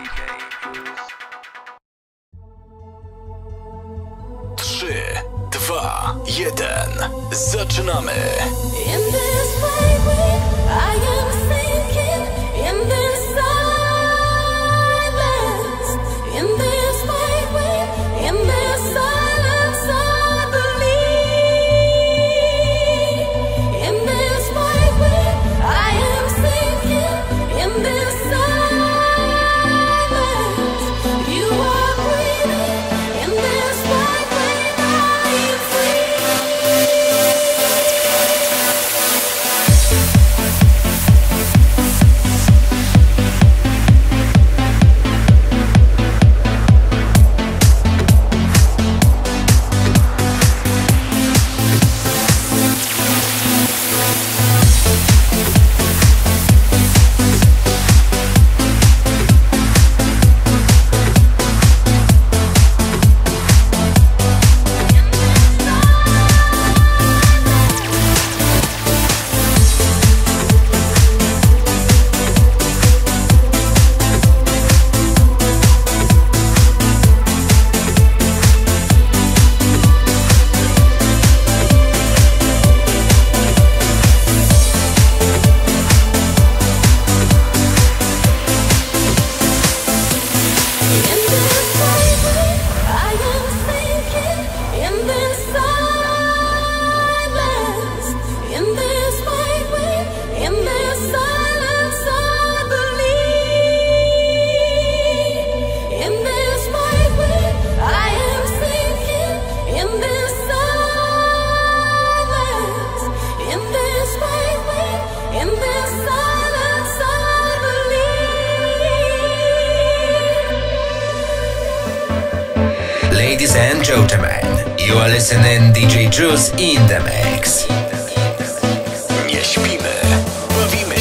3, 2, 1. Zaczynamy. In this way I am thinking, in this silence, in this way, in this silence I believe. In this way I am thinking, in this silence. Ladies and gentlemen, you are listening DJ Juice in the mix. Nie śpimy, bawimy się.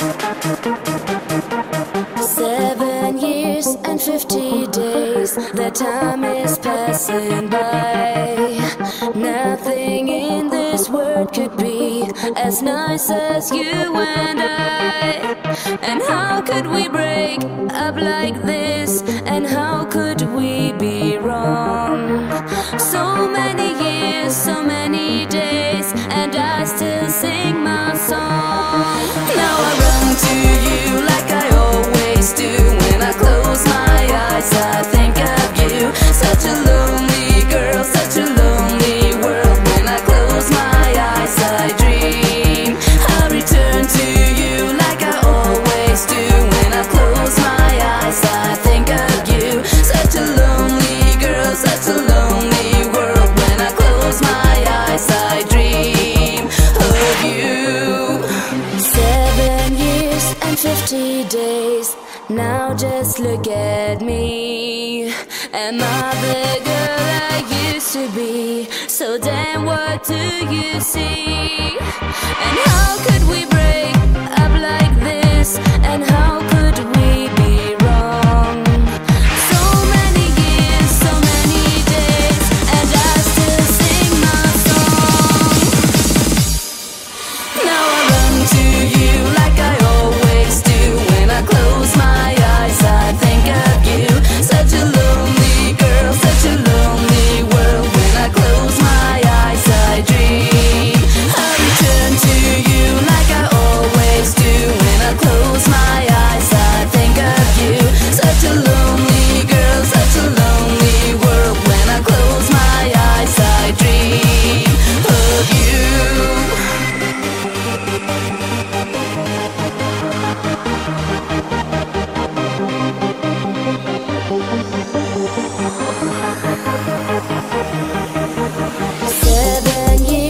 7 years and 50 days, the time is passing by. Nothing in this world could be as nice as you and I. And how could we break up like this? And how could we be wrong? So many years, so many days, and I still sing my song. Now I run to you like I always do. When I close my eyes, I think of you. Such a lonely girl, such a lonely world. When I close my eyes, I dream. I return to you like I always do. When I close my eyes, I think of you. Such a lonely girl, such a lonely world. When I close my eyes, I dream of you. 7 years and 50 days. Now just look at me. Am I the girl I used to be? So then what do you see? And how could we break up like this? And how could we be wrong? So many years, so many days, and I still sing my song. Now I run to you like I always do. When I close my eyes, I think of you. Such a lonely girl, such a lonely world. When I close my eyes, I dream. I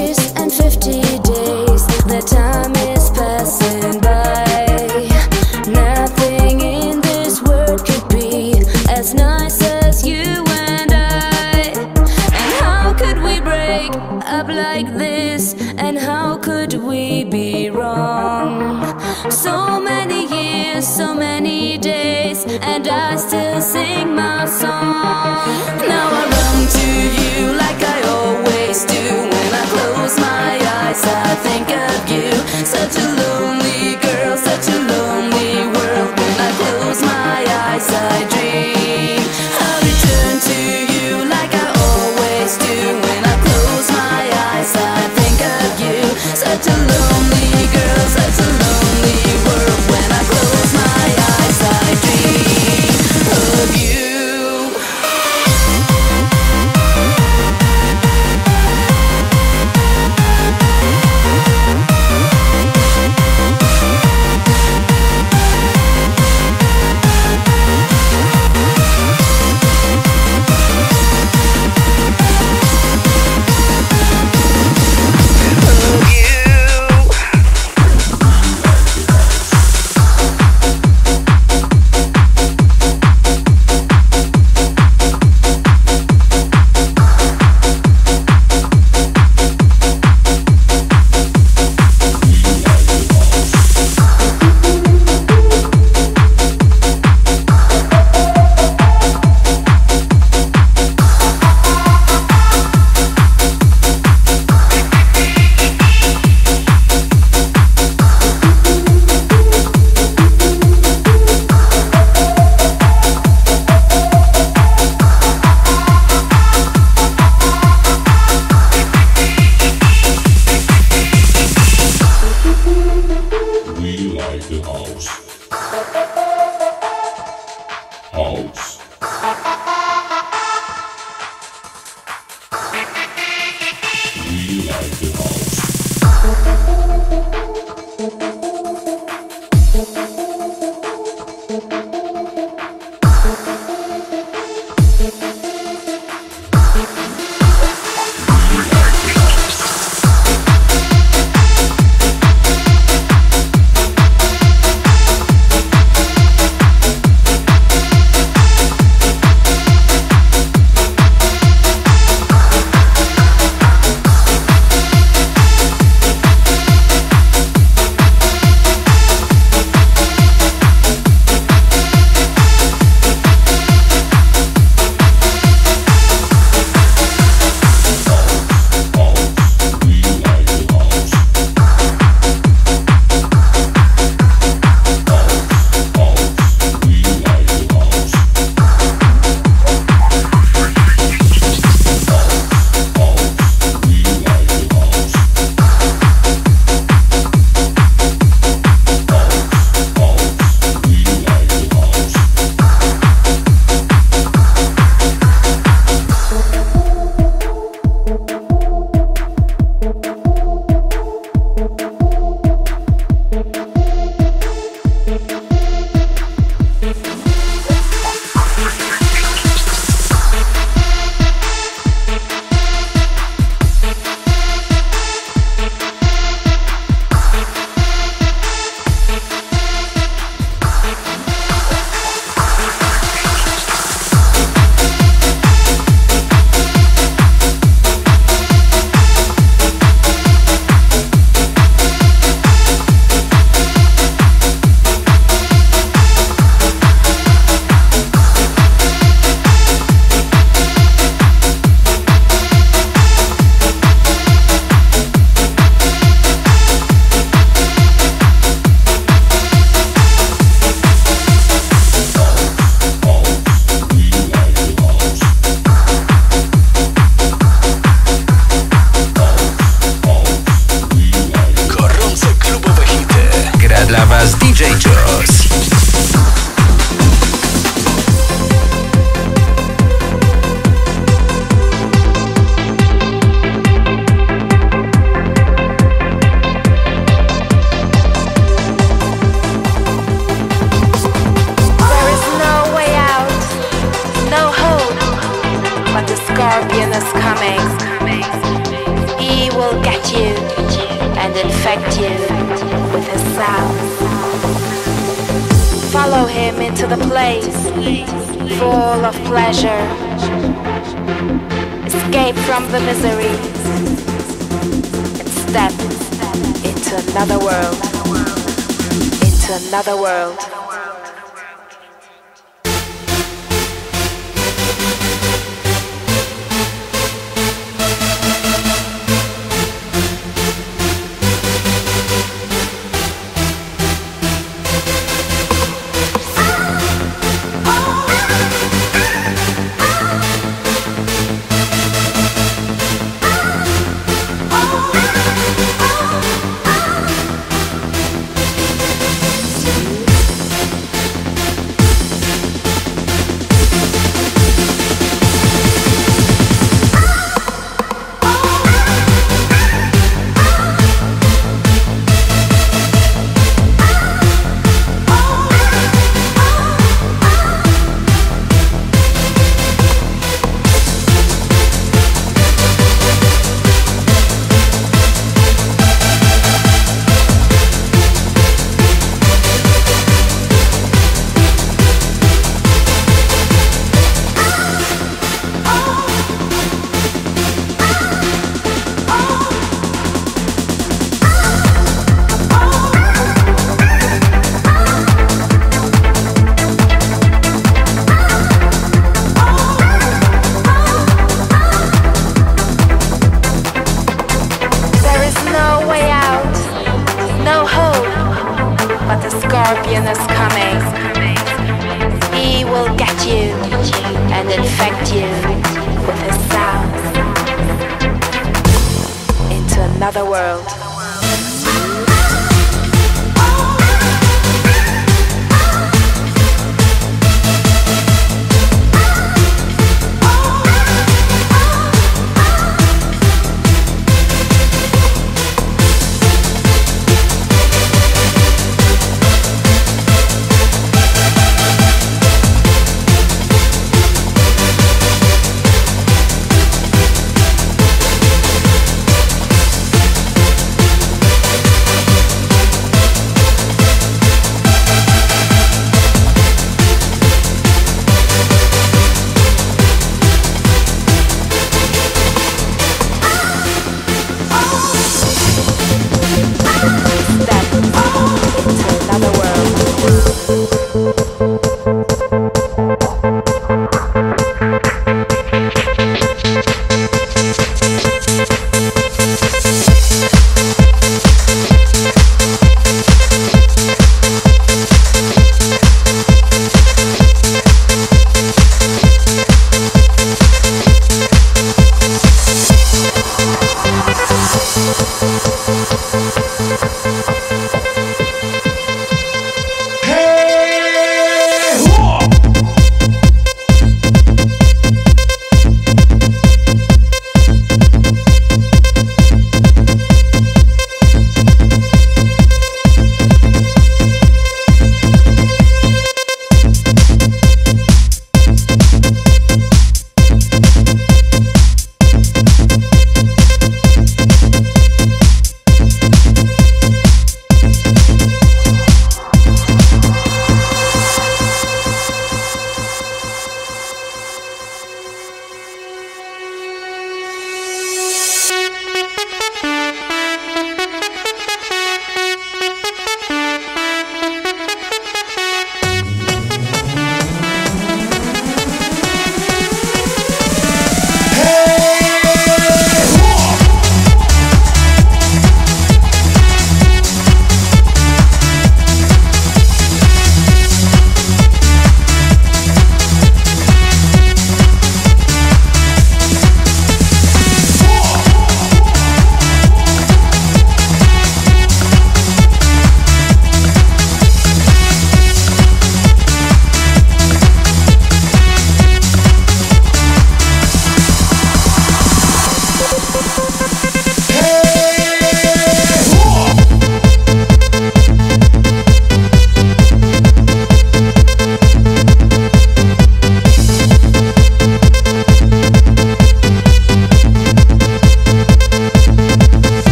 return to you like I always do. When I close my eyes, I think of you. Such a lonely girl, such a lonely world. When I close my eyes, I dream of you. Up like this, and how could we be wrong? So many years, so many days, and I still sing my song. Now I run to you like I always do. When I close my eyes, I think of you. Such a lonely girl, such a lonely world. When I close my eyes, I dream. I return to you like I always do. Such a lonely girl, such a lonely world. When I close my eyes, I dream of DJ Joss. Into the place full of pleasure, escape from the misery, and step into another world,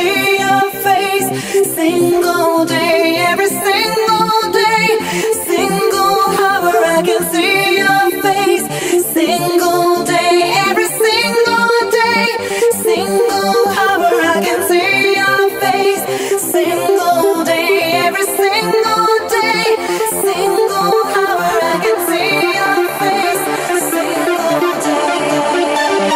see your face. Single day, every single day, single hour, I can see your face. Single day, every single day, single hour, I can see your face. Single day, every single day, single hour, I can see your face. Single day.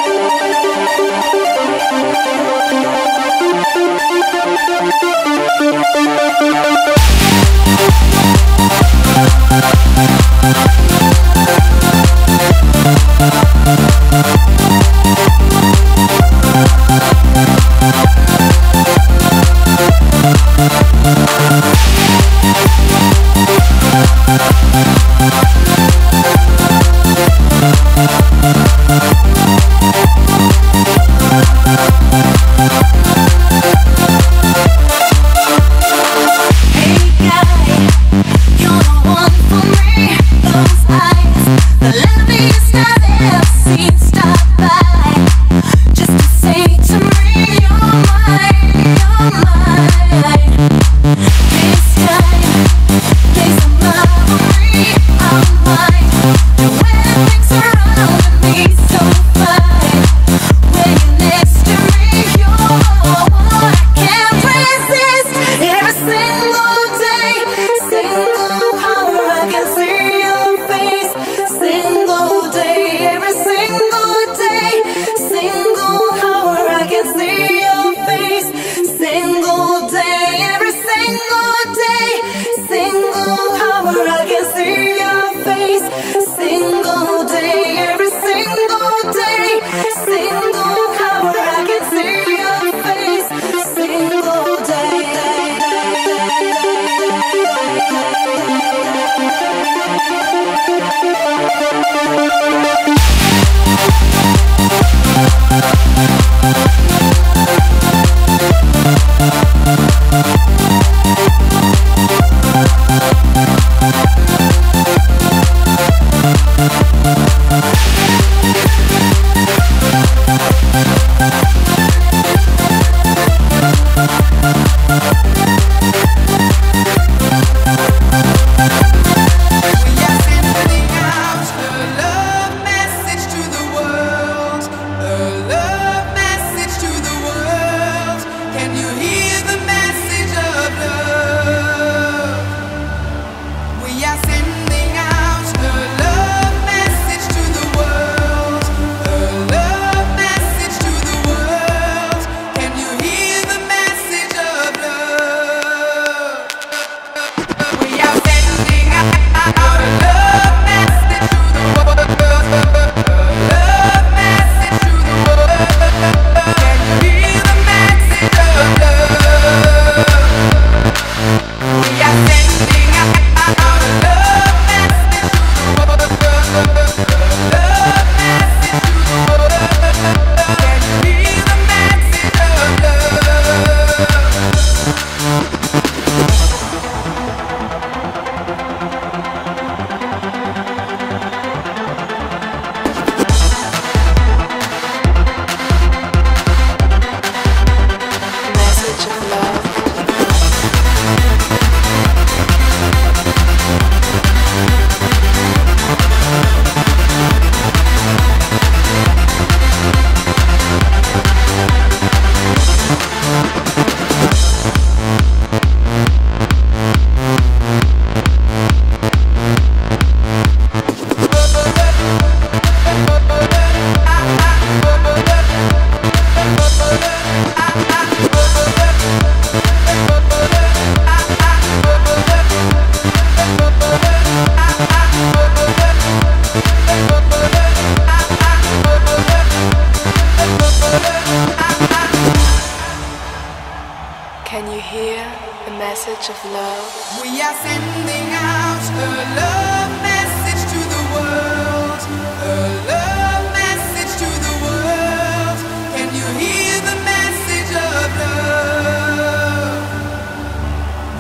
Can you hear the message of love? We are sending out a love message to the world. A love message to the world. Can you hear the message of love?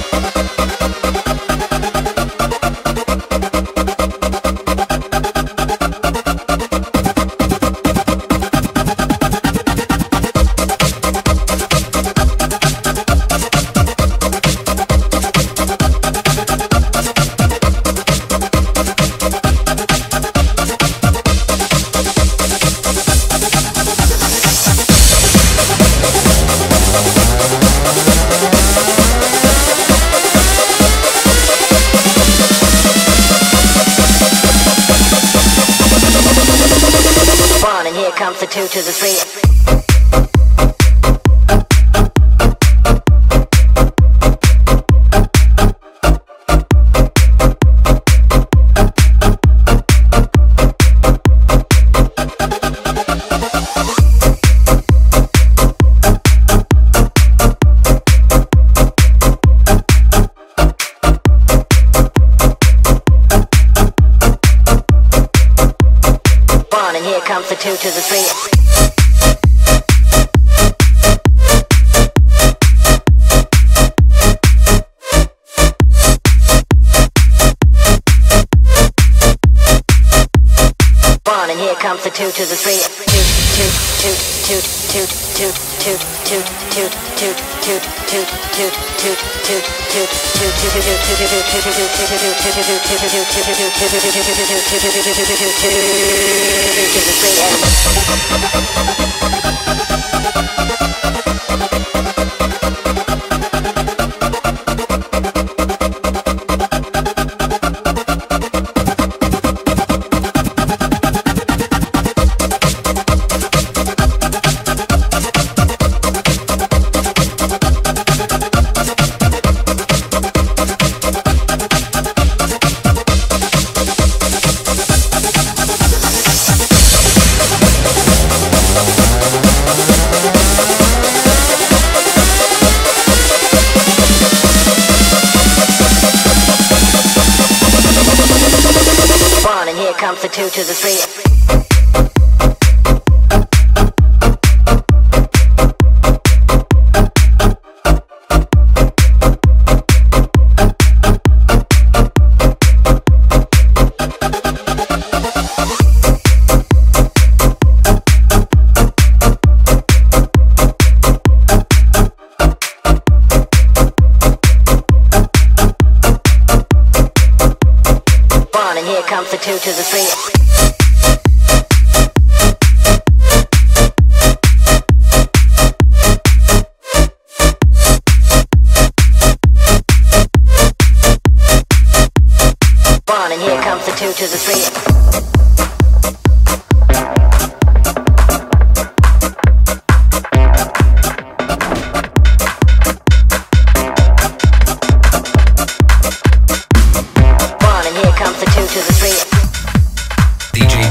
And here comes the 2 to the 3. And here comes the 2 to the 3. Bon, and here comes the 2 to the 3. DJ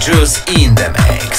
Juice in the mix.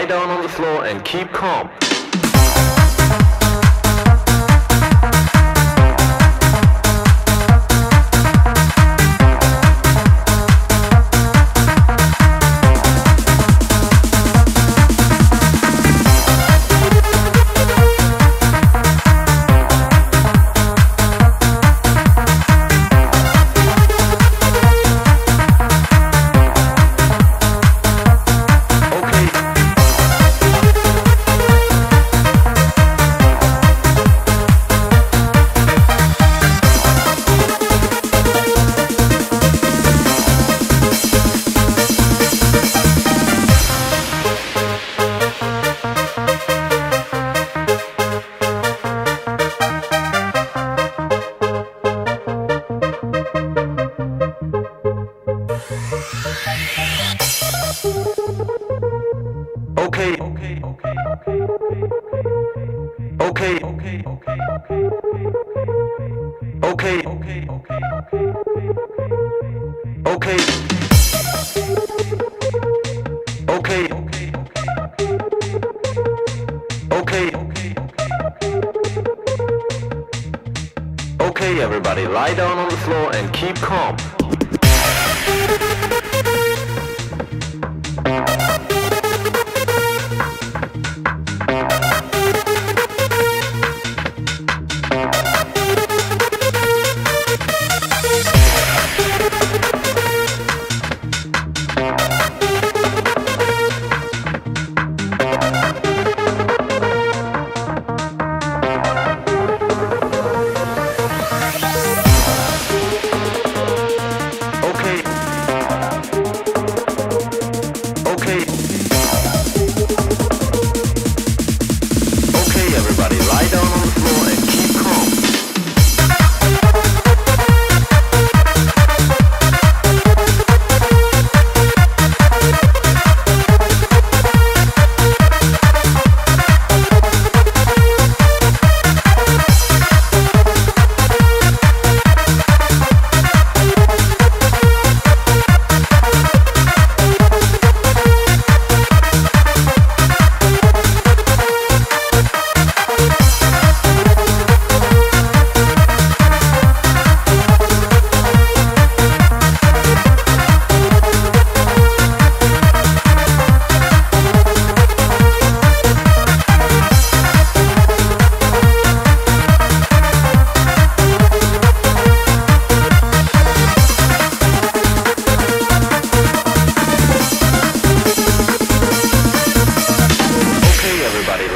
lie down on the floor and keep calm. Okay, everybody, lie down on the floor and keep calm.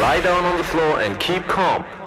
Lie down on the floor and keep calm.